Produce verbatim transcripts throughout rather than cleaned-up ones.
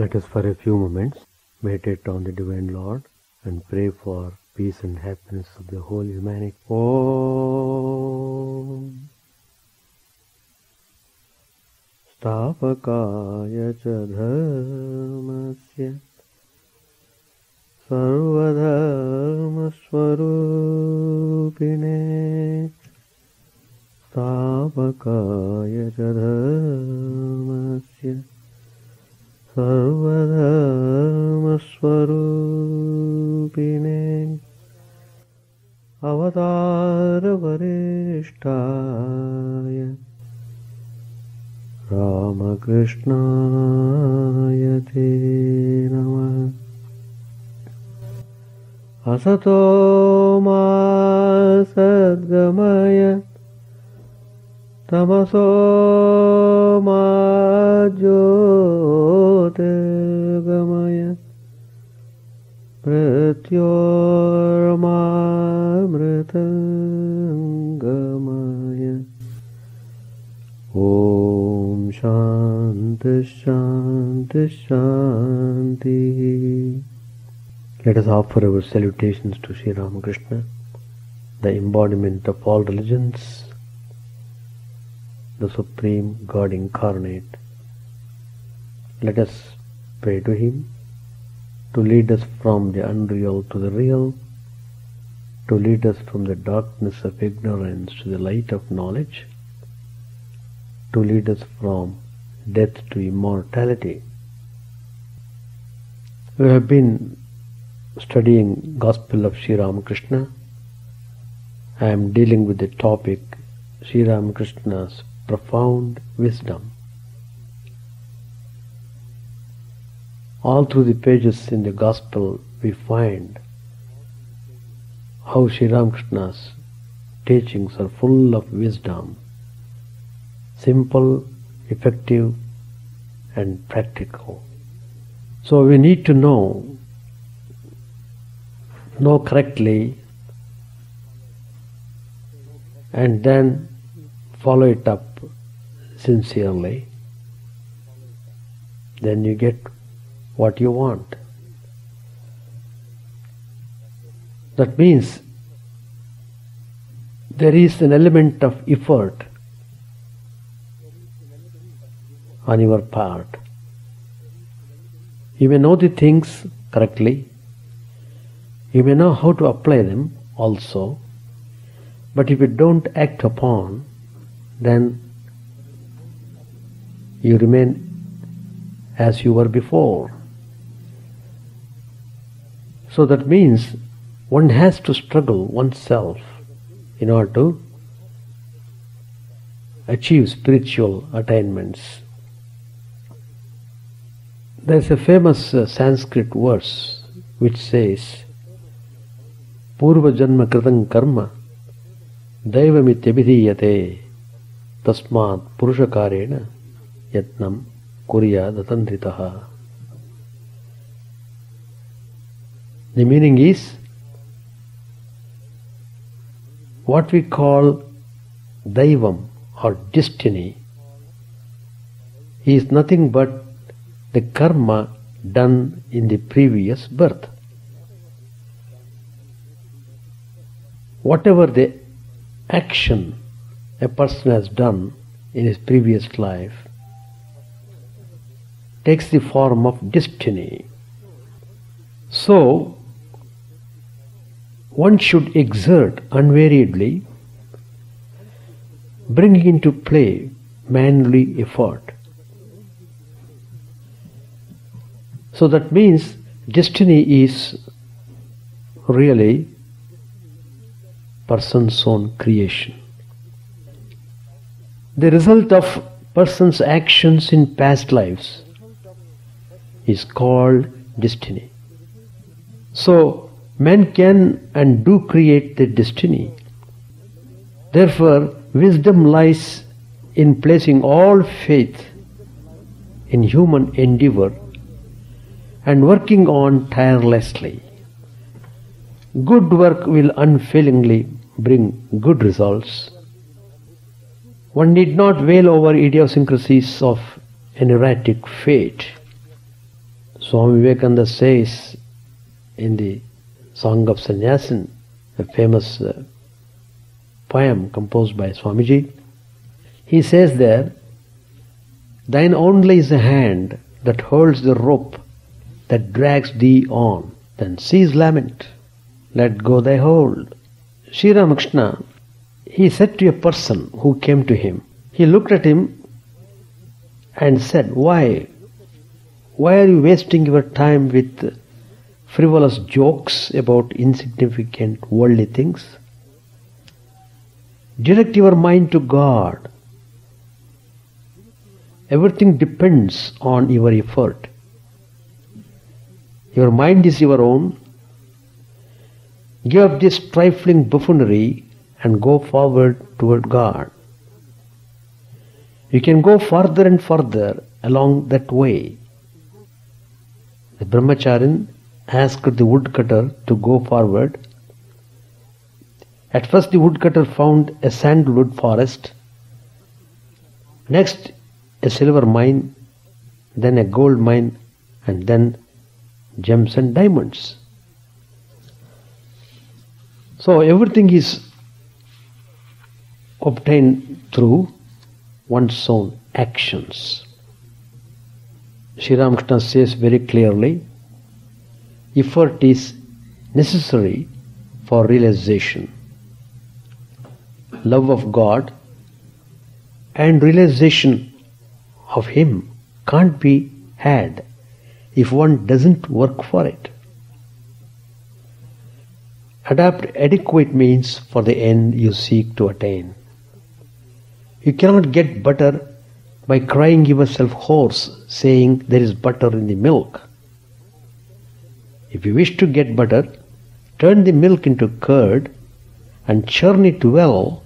Let us for a few moments meditate on the Divine Lord and pray for peace and happiness of the whole humanity. Om Sthapakaya cha dharmasya Sarvadharma Swarupine Sthapakaya cha dharmasya Sarvadharma Swarupine Avatara Varishtaya Ramakrishnaya Te Namah Asato Ma Sadgamaya Tamaso Ma Jyotirgamaya Pratyorma Mritangamaya Om Shanti Shanti Shanti. Let us offer our salutations to Sri Ramakrishna, the embodiment of all religions, the Supreme God Incarnate. Let us pray to Him to lead us from the unreal to the real, to lead us from the darkness of ignorance to the light of knowledge, to lead us from death to immortality. We have been studying Gospel of Sri Ramakrishna. I am dealing with the topic Sri Ramakrishna's profound wisdom. All through the pages in the Gospel we find how Sri Ramakrishna's teachings are full of wisdom, simple, effective and practical. So we need to know know correctly and then follow it up sincerely, then you get what you want. That means there is an element of effort on your part. You may know the things correctly, you may know how to apply them also, but if you don't act upon, then you remain as you were before. So that means one has to struggle oneself in order to achieve spiritual attainments. There is a famous uh, Sanskrit verse which says, Purva janma kritam karma daivamithyabhidhiyate tasmat purushakarena yatnam kuryadatandritaha. The meaning is, what we call daivam or destiny is nothing but the karma done in the previous birth. Whatever the action a person has done in his previous life takes the form of destiny. So, one should exert unweariedly, bringing into play manly effort. So that means destiny is really person's own creation. The result of person's actions in past lives is called destiny. So men can and do create their destiny. Therefore, wisdom lies in placing all faith in human endeavor and working on tirelessly. Good work will unfailingly bring good results. One need not wail over idiosyncrasies of an erratic fate. Swami Vivekananda says in the Song of Sannyasin, a famous uh, poem composed by Swamiji, he says there, "Thine only is a hand that holds the rope that drags thee on, then cease lament, let go thy hold." Sri Ramakrishna, he said to a person who came to him, he looked at him and said, "Why? Why are you wasting your time with frivolous jokes about insignificant worldly things? Direct your mind to God. Everything depends on your effort. Your mind is your own. Give up this trifling buffoonery and go forward toward God. You can go further and further along that way." The Brahmacharin asked the woodcutter to go forward. At first the woodcutter found a sandalwood forest, next a silver mine, then a gold mine, and then gems and diamonds. So everything is obtained through one's own actions. Sri Ramakrishna says very clearly, effort is necessary for realization. Love of God and realization of Him can't be had if one doesn't work for it. Adopt adequate means for the end you seek to attain. You cannot get butter by crying yourself hoarse, saying there is butter in the milk. If you wish to get butter, turn the milk into curd and churn it well,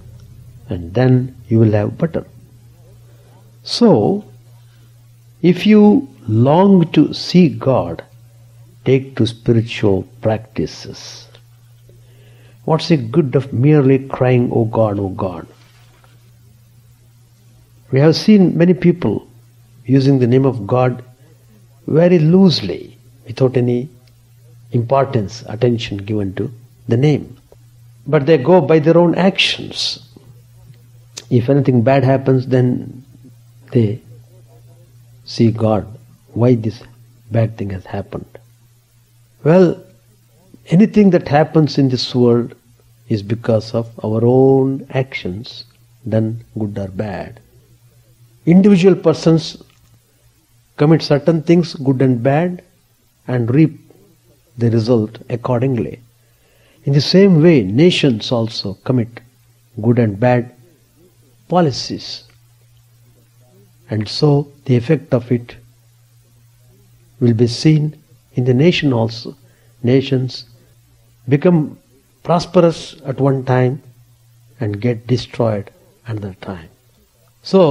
and then you will have butter. So, if you long to see God, take to spiritual practices. What's the good of merely crying, "O God, O God"? We have seen many people using the name of God very loosely, without any importance, attention given to the name. But they go by their own actions. If anything bad happens, then they see God. Why this bad thing has happened? Well, anything that happens in this world is because of our own actions, then good or bad. Individual persons commit certain things, good and bad, and reap the result accordingly. In the same way, nations also commit good and bad policies, and so the effect of it will be seen in the nation also. Nations become prosperous at one time and get destroyed another time. So,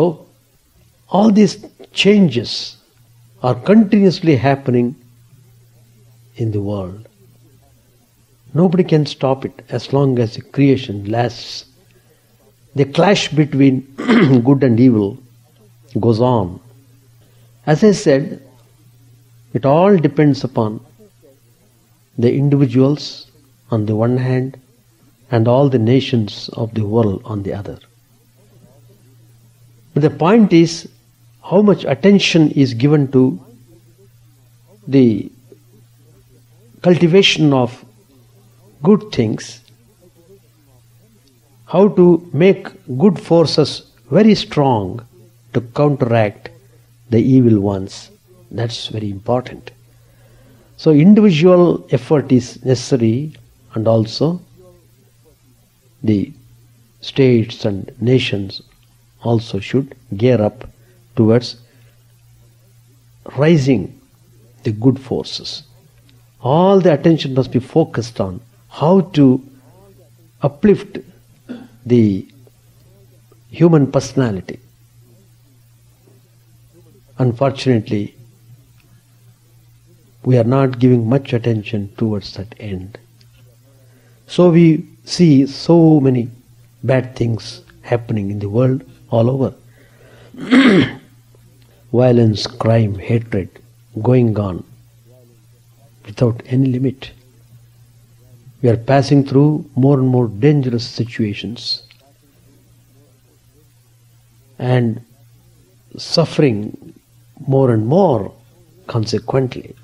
all these changes are continuously happening in the world. Nobody can stop it as long as the creation lasts. The clash between good and evil goes on. As I said, it all depends upon the individuals on the one hand and all the nations of the world on the other. But the point is how much attention is given to the cultivation of good things, how to make good forces very strong to counteract the evil ones. That's very important. So individual effort is necessary, and also the states and nations also should gear up towards raising the good forces. All the attention must be focused on how to uplift the human personality. Unfortunately, we are not giving much attention towards that end. So we see so many bad things happening in the world all over. Violence, crime, hatred going on without any limit. We are passing through more and more dangerous situations, and suffering more and more consequently.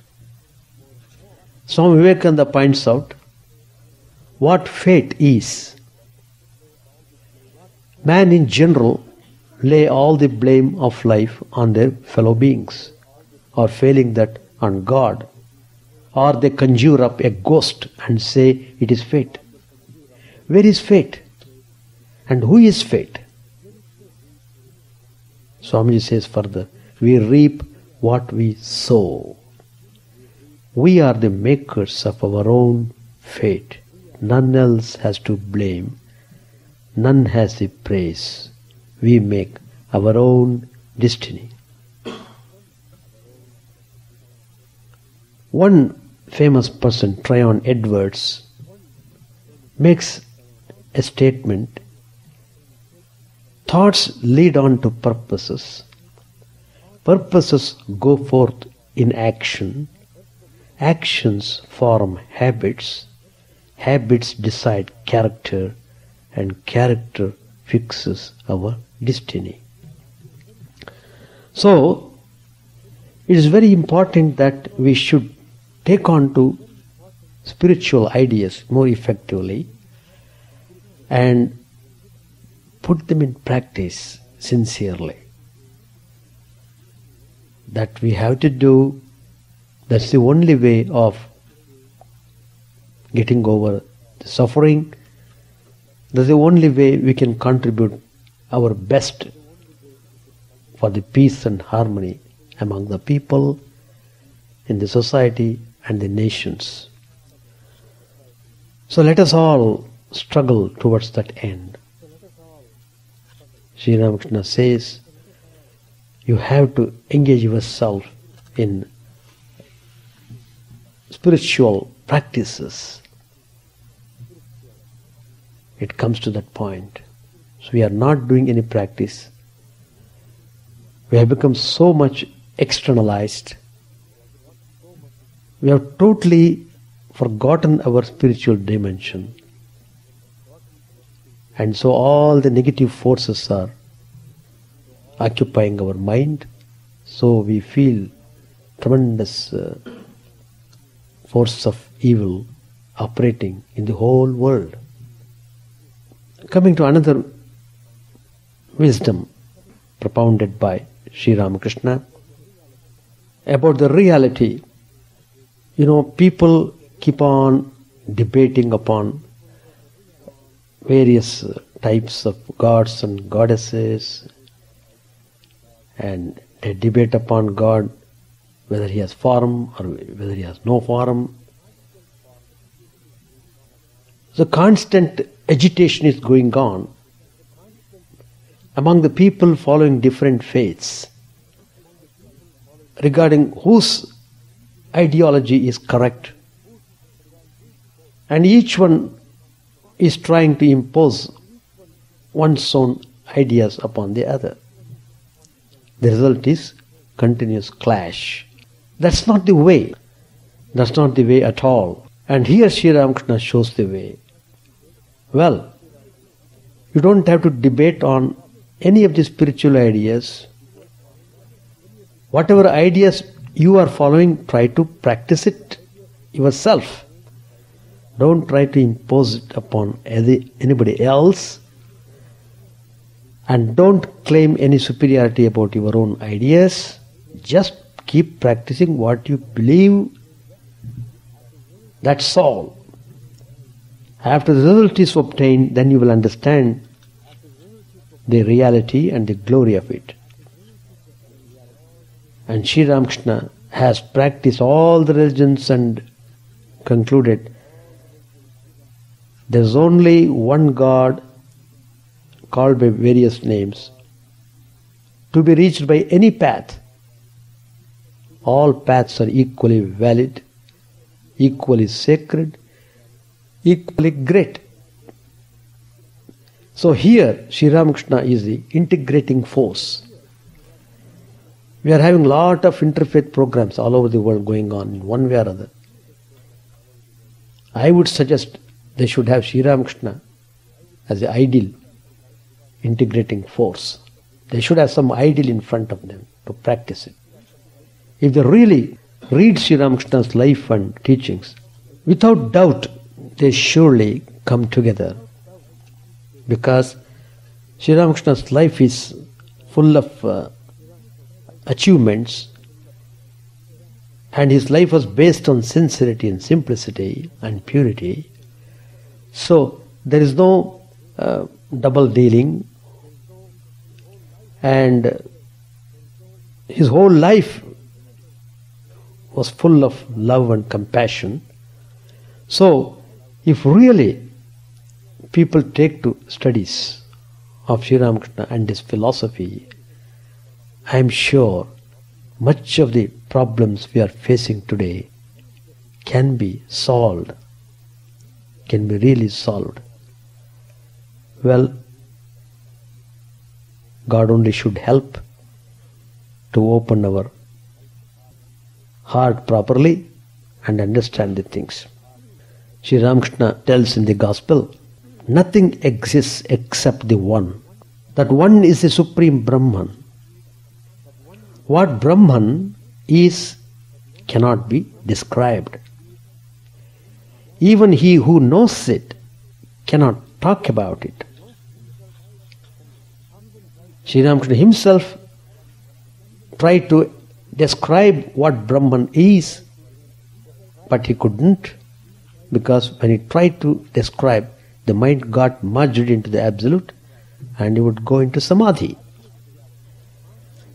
Swami Vivekananda points out what fate is. Man in general lay all the blame of life on their fellow beings, or failing that on God, or they conjure up a ghost and say it is fate. Where is fate? And who is fate? Swamiji says further, we reap what we sow. We are the makers of our own fate. None else has to blame. None has the praise. We make our own destiny. One famous person, Tryon Edwards, makes a statement: thoughts lead on to purposes. Purposes go forth in action. Actions form habits. Habits decide character, and character fixes our destiny. So, it is very important that we should take on to spiritual ideas more effectively and put them in practice sincerely. That we have to do, that's the only way of getting over the suffering. That's the only way we can contribute our best for the peace and harmony among the people, in the society and the nations. So let us all struggle towards that end. Sri Ramakrishna says, you have to engage yourself in spiritual practices. It comes to that point. So we are not doing any practice. We have become so much externalized. We have totally forgotten our spiritual dimension. And so all the negative forces are occupying our mind. So we feel tremendous uh, forces of evil operating in the whole world. Coming to another wisdom propounded by Sri Ramakrishna about the reality. You know, people keep on debating upon various types of gods and goddesses, and they debate upon God whether he has form or whether he has no form. So constant agitation is going on among the people following different faiths regarding whose ideology is correct, and each one is trying to impose one's own ideas upon the other. The result is continuous clash. That's not the way. That's not the way at all. And here Sri Ramakrishna shows the way. Well, you don't have to debate on any of the spiritual ideas. Whatever ideas you are following, try to practice it yourself. Don't try to impose it upon anybody else, and don't claim any superiority about your own ideas. Just keep practicing what you believe. That's all. After the result is obtained, then you will understand the reality and the glory of it. And Sri Ramakrishna has practiced all the religions and concluded there is only one God, called by various names, to be reached by any path. All paths are equally valid, equally sacred, equally great. So here Sri Ramakrishna is the integrating force. We are having a lot of interfaith programs all over the world going on in one way or other. I would suggest they should have Sri Ramakrishna as the ideal integrating force. They should have some ideal in front of them to practice it. If they really read Sri Ramakrishna's life and teachings, without doubt they surely come together, because Sri Ramakrishna's life is full of uh, achievements, and his life was based on sincerity and simplicity and purity. So there is no uh, double dealing, and his whole life was full of love and compassion. So if really people take to studies of Sri Ramakrishna and his philosophy, I am sure much of the problems we are facing today can be solved, can be really solved. Well, God only should help to open our heart properly and understand the things. Sri Ramakrishna tells in the Gospel, nothing exists except the One. That One is the Supreme Brahman. What Brahman is cannot be described. Even he who knows it cannot talk about it. Sri Ramakrishna himself tried to describe what Brahman is, but he couldn't, because when he tried to describe, the mind got merged into the Absolute and he would go into Samadhi.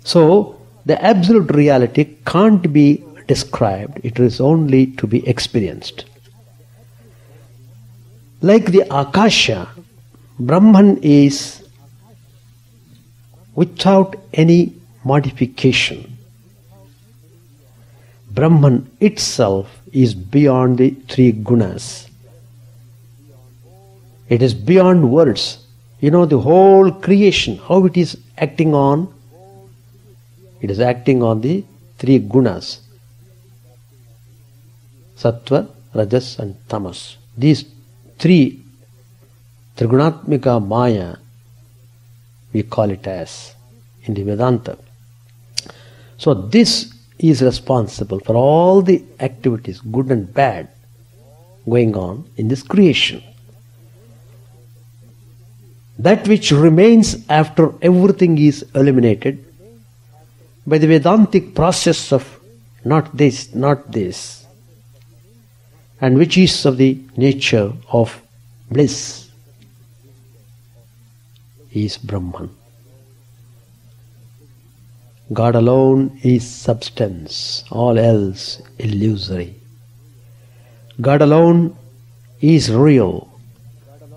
So the Absolute reality can't be described, it is only to be experienced. Like the Akasha, Brahman is without any modification. Brahman itself is beyond the three gunas. It is beyond words. You know the whole creation, how it is acting on? It is acting on the three gunas. Sattva, Rajas and Tamas. These three, Trigunatmika Maya, we call it as in the Vedanta. So this is responsible for all the activities, good and bad, going on in this creation. That which remains after everything is eliminated by the Vedantic process of not this, not this, and which is of the nature of bliss, is Brahman. God alone is substance, all else illusory. God alone is real,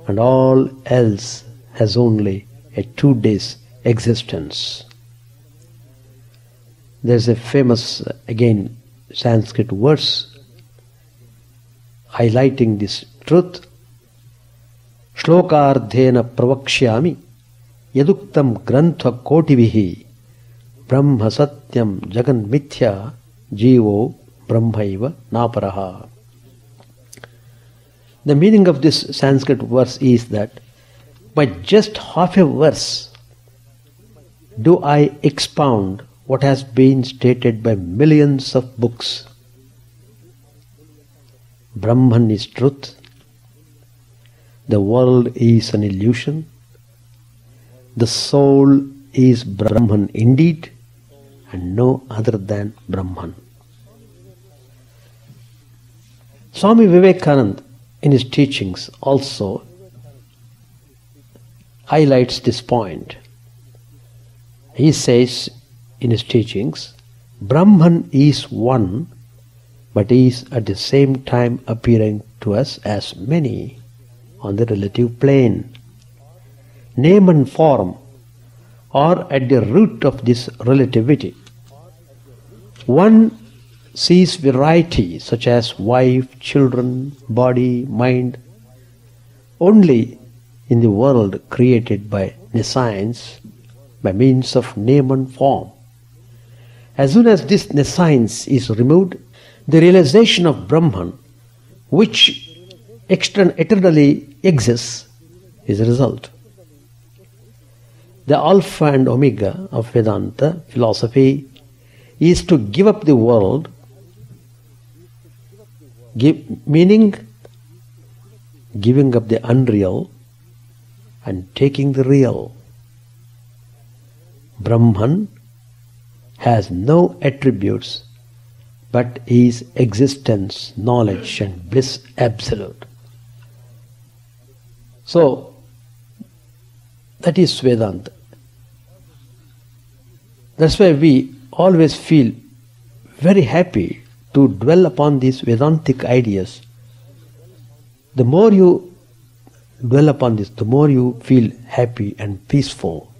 and all else has only a two days existence. There is a famous, again, Sanskrit verse highlighting this truth. Shlokardhena pravakshyami yaduktam grantha kotivihi Brahma Satyam Jagan Mithya Jivo Brahmaiva Naparaha. The meaning of this Sanskrit verse is that by just half a verse do I expound what has been stated by millions of books. Brahman is truth. The world is an illusion. The soul is Brahman indeed, and no other than Brahman. Swami Vivekananda in his teachings also highlights this point. He says in his teachings, Brahman is one, but is at the same time appearing to us as many on the relative plane. Name and form are at the root of this relativity. One sees variety such as wife, children, body, mind, only in the world created by nescience by means of name and form. As soon as this nescience is removed, the realization of Brahman, which eternally exists is a result. The Alpha and Omega of Vedanta philosophy is to give up the world, give, meaning giving up the unreal and taking the real. Brahman has no attributes but is existence, knowledge and bliss absolute. So, that is Vedanta. That's why we always feel very happy to dwell upon these Vedantic ideas. The more you dwell upon this, the more you feel happy and peaceful.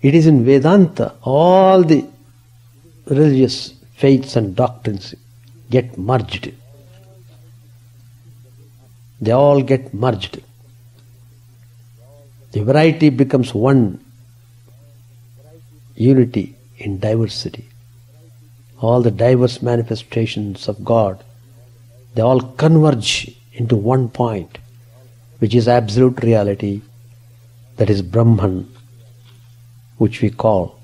It is in Vedanta all the religious faiths and doctrines get merged. They all get merged. The variety becomes one unity in diversity. All the diverse manifestations of God, they all converge into one point, which is absolute reality, that is Brahman, which we call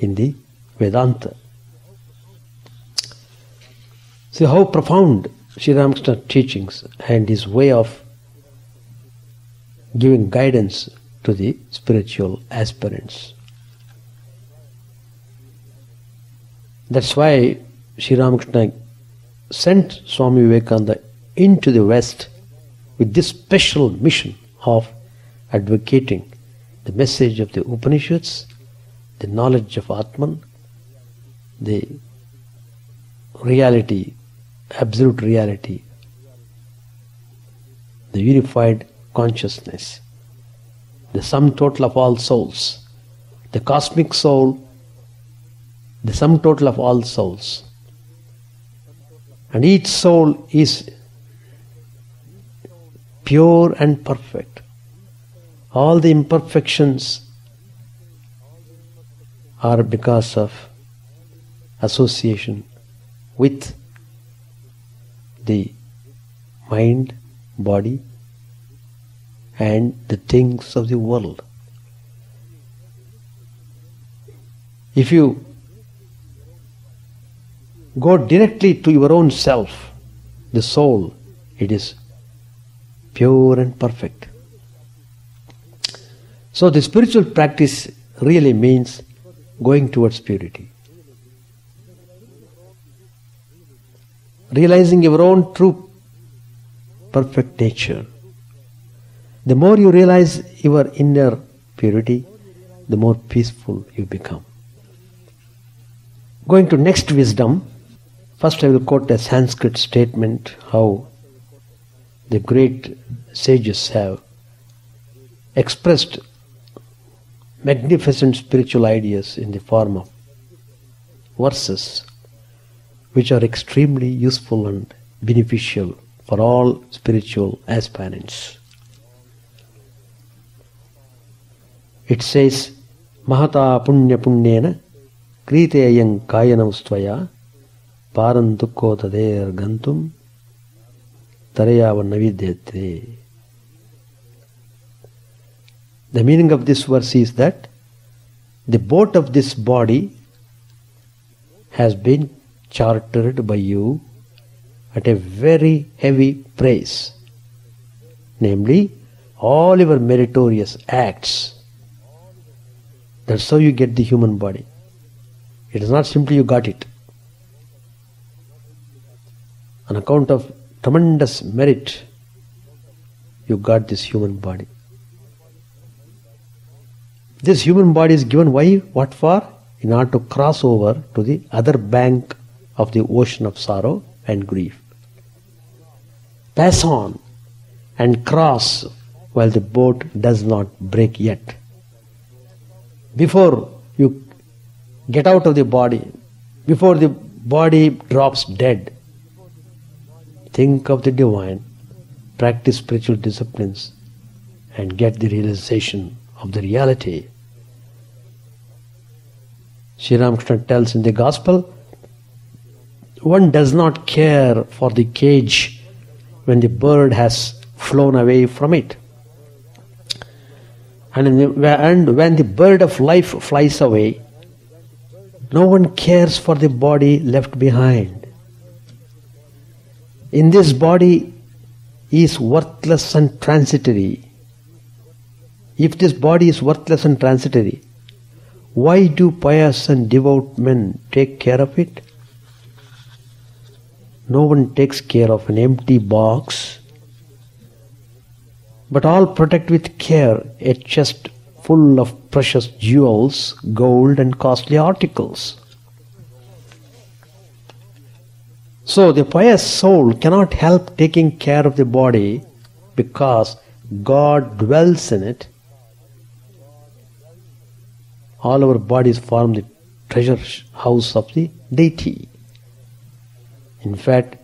in the Vedanta. See how profound Sri Ramakrishna's teachings and his way of giving guidance to the spiritual aspirants. That's why Sri Ramakrishna sent Swami Vivekananda into the West with this special mission of advocating the message of the Upanishads, the knowledge of Atman, the reality, absolute reality, the unified consciousness, the sum total of all souls, the cosmic soul, the sum total of all souls. And each soul is pure and perfect. All the imperfections are because of association with the mind, body, and the things of the world. If you go directly to your own self, the soul, it is pure and perfect. So the spiritual practice really means going towards purity. Realizing your own true perfect nature. The more you realize your inner purity, the more peaceful you become. Going to next wisdom, first I will quote a Sanskrit statement, how the great sages have expressed magnificent spiritual ideas in the form of verses, which are extremely useful and beneficial for all spiritual aspirants. It says, Mahata punya punyena kriteyang kayanamstvaya parandukko tader gantum tarayavannavidyate. The meaning of this verse is that the boat of this body has been chartered by you at a very heavy price, namely all your meritorious acts. That's how you get the human body. It is not simply you got it. On account of tremendous merit, you got this human body. This human body is given why? What for? In order to cross over to the other bank of the ocean of sorrow and grief. Pass on and cross while the boat does not break yet. Before you get out of the body, before the body drops dead, think of the divine, practice spiritual disciplines and get the realization of the reality. Sri Ramakrishna tells in the Gospel, one does not care for the cage when the bird has flown away from it. And, the, and when the bird of life flies away, no one cares for the body left behind. In this body is worthless and transitory. If this body is worthless and transitory, why do pious and devout men take care of it? No one takes care of an empty box, but all protect with care a chest full of precious jewels, gold and costly articles. So the pious soul cannot help taking care of the body because God dwells in it. All our bodies form the treasure house of the deity. In fact,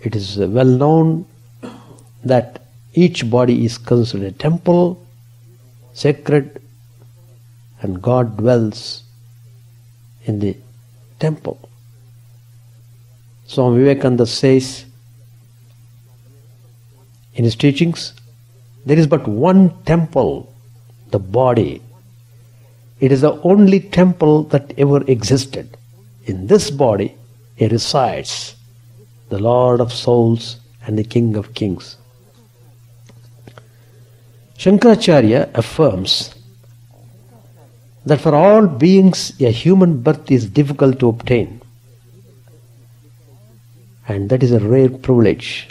it is well known that each body is considered a temple, sacred, and God dwells in the temple. Swami Vivekananda says in his teachings, there is but one temple, the body. It is the only temple that ever existed. In this body, He resides, the Lord of souls and the King of kings. Shankaracharya affirms that for all beings a human birth is difficult to obtain, and that is a rare privilege,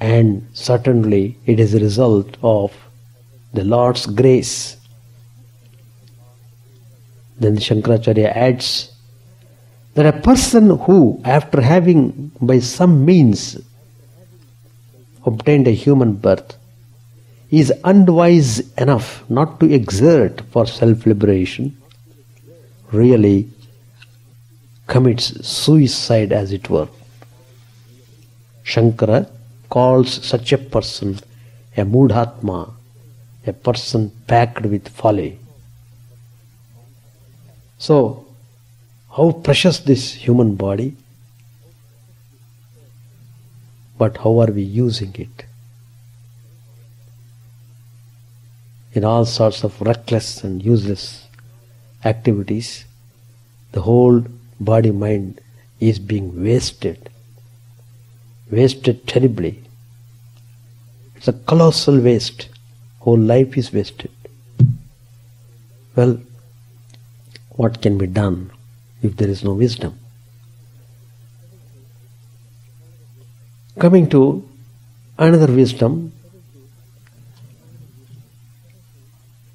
and certainly it is a result of the Lord's grace. Then Shankaracharya adds that a person who, after having by some means obtained a human birth, is unwise enough not to exert for self-liberation, really commits suicide, as it were. Shankara calls such a person a mudhatma, a person packed with folly. So, how precious this human body, but how are we using it? In all sorts of reckless and useless activities, the whole body-mind is being wasted, wasted terribly. It's a colossal waste. Whole life is wasted. Well, what can be done if there is no wisdom? Coming to another wisdom,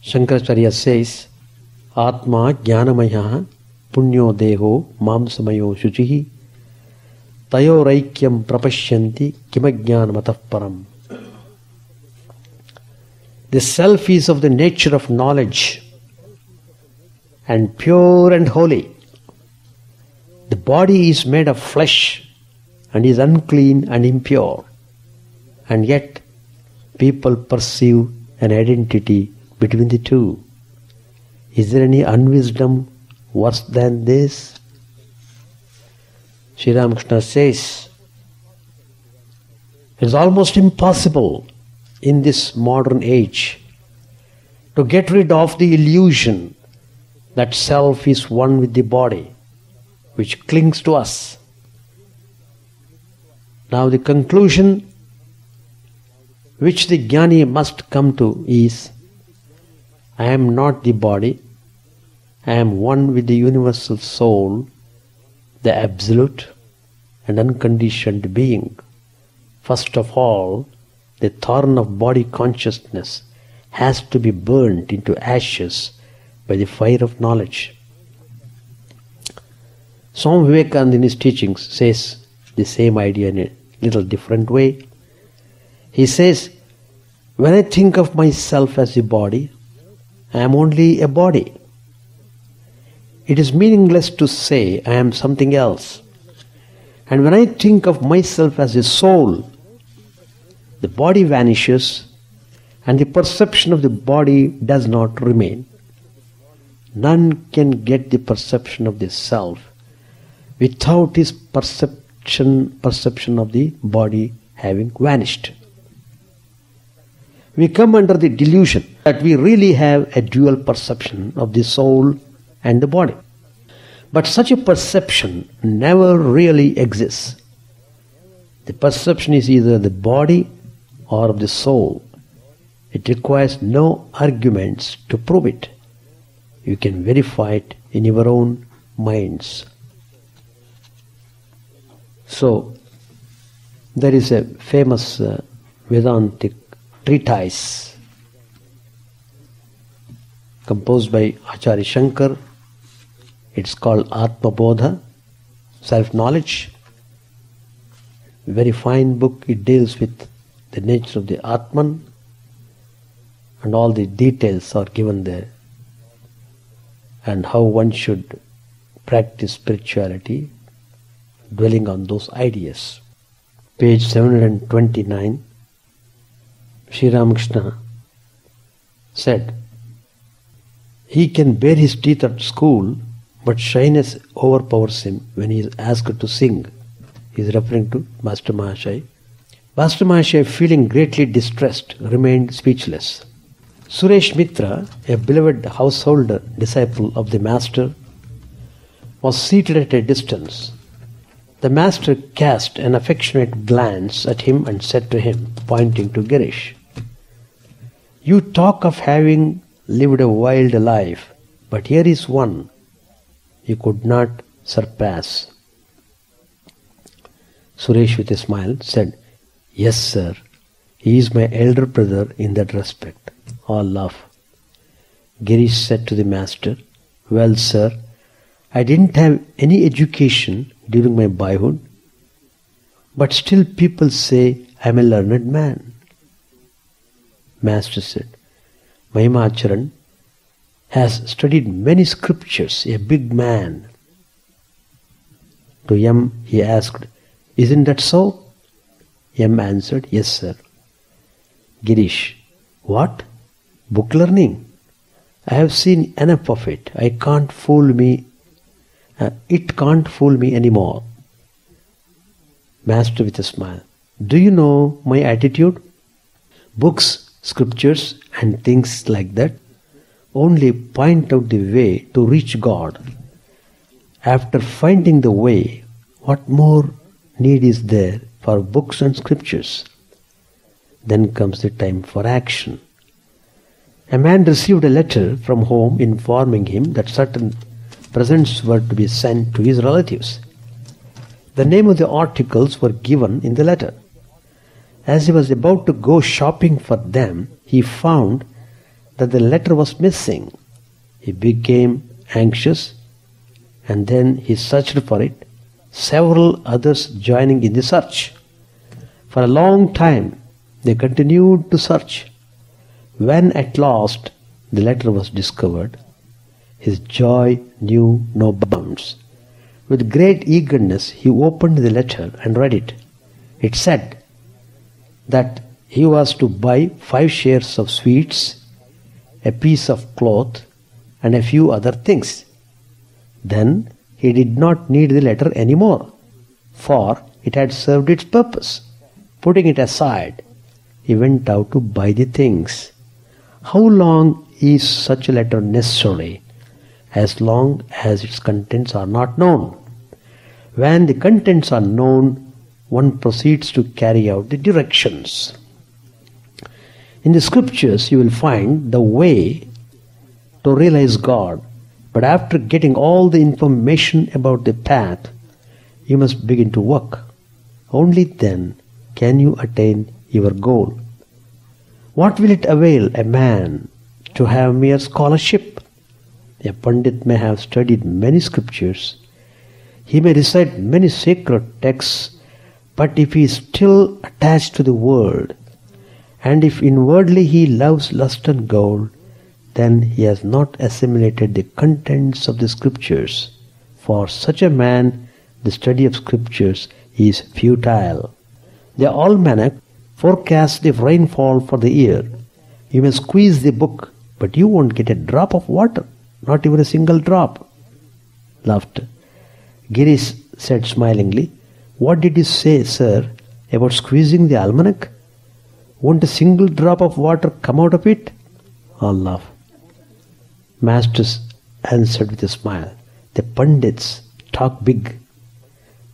Shankaracharya says, Atma jnanamaya punyo deho mamsamayo shuchihi tayoraikyam prapashyanti kimajnanamatah param. The self is of the nature of knowledge and pure and holy. The body is made of flesh and is unclean and impure, and yet people perceive an identity between the two. Is there any unwisdom worse than this? Sri Ramakrishna says, it is almost impossible in this modern age to get rid of the illusion that self is one with the body, which clings to us. Now the conclusion which the jnani must come to is, I am not the body, I am one with the universal soul, the absolute and unconditioned being. First of all, the thorn of body consciousness has to be burnt into ashes by the fire of knowledge. Swami Vivekananda in his teachings says the same idea in a little different way. He says, when I think of myself as a body, I am only a body. It is meaningless to say I am something else. And when I think of myself as a soul, the body vanishes and the perception of the body does not remain. None can get the perception of the self without his perception, perception of the body having vanished. We come under the delusion that we really have a dual perception of the soul and the body. But such a perception never really exists. The perception is either the body or of the soul. It requires no arguments to prove it. You can verify it in your own minds. So, there is a famous uh, Vedantic treatise composed by Acharya Shankar. It's called Atma Bodha, Self-Knowledge. Very fine book. It deals with the nature of the Atman, and all the details are given there, and how one should practice spirituality dwelling on those ideas. Page seven hundred twenty-nine, Sri Ramakrishna said, he can bare his teeth at school, but shyness overpowers him when he is asked to sing. He is referring to Master Mahashay. Master Mahashay, feeling greatly distressed, remained speechless. Suresh Mitra, a beloved householder, disciple of the Master, was seated at a distance. The Master cast an affectionate glance at him and said to him, pointing to Girish, "You talk of having lived a wild life, but here is one you could not surpass." Suresh, with a smile, said, "Yes, sir, he is my elder brother in that respect." All laugh. Girish said to the Master, "Well, sir, I didn't have any education during my boyhood, but still people say I am a learned man." Master said, "Mahimacharan has studied many scriptures, a big man." To Yum he asked, "Isn't that so?" Yum answered, "Yes, sir." Girish, "What? Book learning? I have seen enough of it. I can't fool me. Uh, it can't fool me anymore." Master, with a smile, "Do you know my attitude? Books, scriptures and things like that only point out the way to reach God. After finding the way, what more need is there for books and scriptures? Then comes the time for action." A man received a letter from home informing him that certain presents were to be sent to his relatives. The name of the articles were given in the letter. As he was about to go shopping for them, he found that the letter was missing. He became anxious, and then he searched for it, several others joining in the search. For a long time, they continued to search. When at last the letter was discovered, his joy knew no bounds. With great eagerness he opened the letter and read it. It said that he was to buy five shares of sweets, a piece of cloth and a few other things. Then he did not need the letter anymore, for it had served its purpose. Putting it aside, he went out to buy the things. How long is such a letter necessary? As long as its contents are not known. When the contents are known, one proceeds to carry out the directions. In the scriptures you will find the way to realize God, but after getting all the information about the path, you must begin to work. Only then can you attain your goal. What will it avail a man to have mere scholarship? A pandit may have studied many scriptures, he may recite many sacred texts, but if he is still attached to the world, and if inwardly he loves lust and gold, then he has not assimilated the contents of the scriptures. For such a man, the study of scriptures is futile. The almanac forecasts the rainfall for the year. You may squeeze the book, but you won't get a drop of water, not even a single drop. Laughter. Girish said smilingly, "What did you say, sir, about squeezing the almanac? Won't a single drop of water come out of it?" All laughed. Master answered with a smile, "The pundits talk big,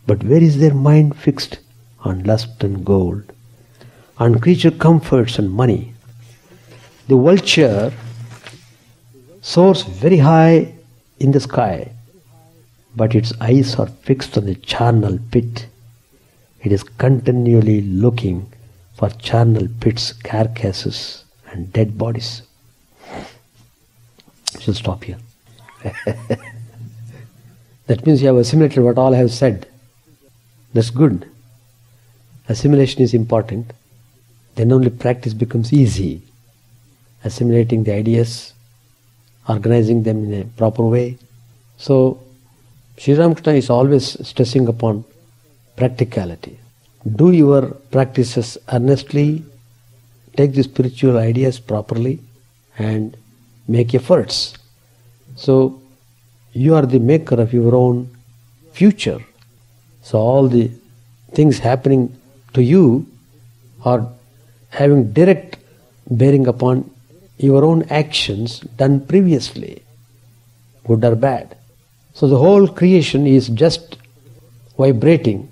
but where is their mind fixed on lust and gold, on creature comforts and money? The vulture soars very high in the sky, but its eyes are fixed on the charnel pit. It is continually looking for charnel pits, carcasses and dead bodies." I shall stop here. That means you have assimilated what all I have said. That's good. Assimilation is important. Then only practice becomes easy. Assimilating the ideas, organizing them in a proper way. So, Sri Ramakrishna is always stressing upon practicality. Do your practices earnestly, take the spiritual ideas properly and make efforts. So, you are the maker of your own future. So, all the things happening to you are having direct bearing upon your own actions done previously, good or bad. So the whole creation is just vibrating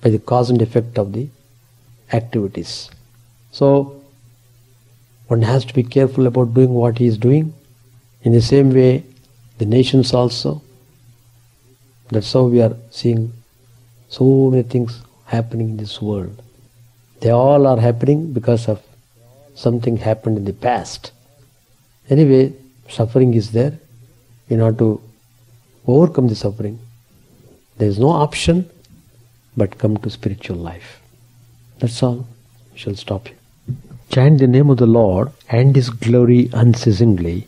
by the cause and effect of the activities. So one has to be careful about doing what he is doing. In the same way, the nations also. That's how we are seeing so many things happening in this world. They all are happening because of something happened in the past. Anyway, suffering is there. In order to overcome the suffering, there is no option but come to spiritual life. That's all. We shall stop here. Chant the name of the Lord and His glory unceasingly,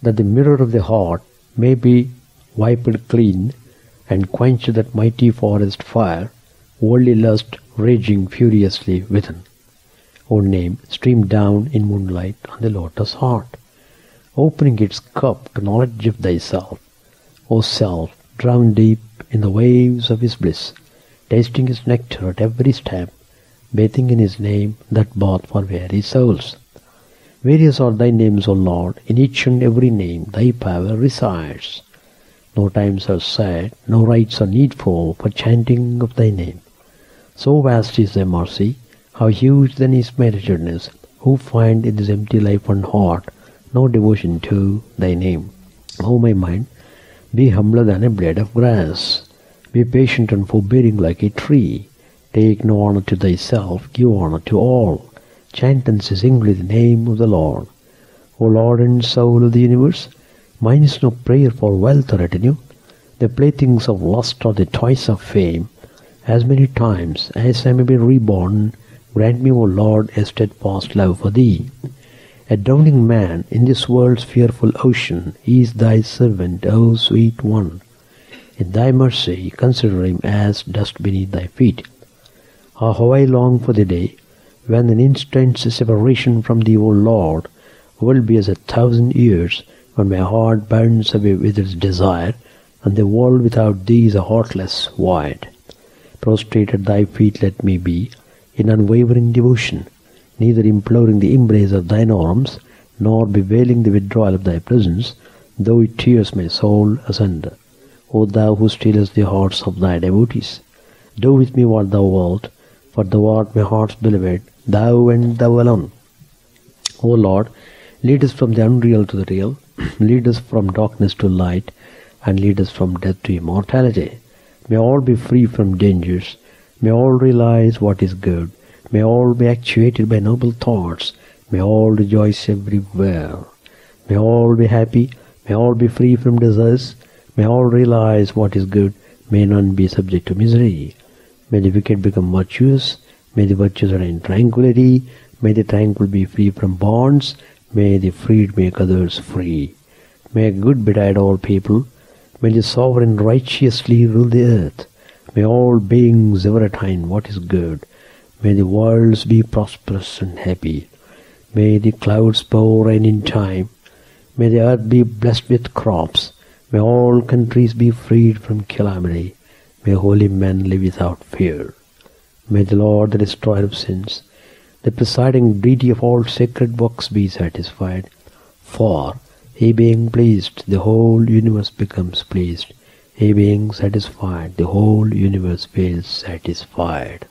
that the mirror of the heart may be wiped clean and quench that mighty forest fire, worldly lust raging furiously within. O name, stream down in moonlight on the lotus heart, opening its cup to knowledge of thyself. O self, drown deep in the waves of his bliss, tasting his nectar at every step, bathing in his name that bath for weary souls. Various are thy names, O Lord, in each and every name thy power resides. No times are set, no rites are needful for chanting of thy name. So vast is thy mercy, how huge then is my wretchedness, who find in this empty life and heart no devotion to thy name. O my mind, be humbler than a blade of grass, be patient and forbearing like a tree, take no honour to thyself, give honour to all, chant unceasingly the name of the Lord. O Lord and Soul of the universe, mine is no prayer for wealth or retinue, the playthings of lust or the toys of fame. As many times as I may be reborn, grant me, O Lord, a steadfast love for Thee. A drowning man in this world's fearful ocean is Thy servant, O Sweet One. In Thy mercy, consider him as dust beneath Thy feet. Ah, how I long for the day when an instant's separation from Thee, O Lord, will be as a thousand years, when my heart burns away with its desire, and the world without Thee is a heartless void. Prostrate at Thy feet let me be, in unwavering devotion, neither imploring the embrace of thine arms, nor bewailing the withdrawal of thy presence, though it tears my soul asunder. O thou who stealest the hearts of thy devotees, do with me what thou wilt, for thou art my heart's beloved, thou and thou alone. O Lord, lead us from the unreal to the real, lead us from darkness to light, and lead us from death to immortality. May all be free from dangers, may all realize what is good, may all be actuated by noble thoughts, may all rejoice everywhere, may all be happy, may all be free from desires, may all realize what is good, may none be subject to misery. May the wicked become virtuous, may the virtuous reign in tranquility, may the tranquil be free from bonds, may the freed make others free. May good betide all people, may the sovereign righteously rule the earth. May all beings ever attain what is good. May the worlds be prosperous and happy. May the clouds pour rain in time. May the earth be blessed with crops. May all countries be freed from calamity. May holy men live without fear. May the Lord, the destroyer of sins, the presiding deity of all sacred works, be satisfied. For, He being pleased, the whole universe becomes pleased. He being satisfied, the whole universe feels satisfied.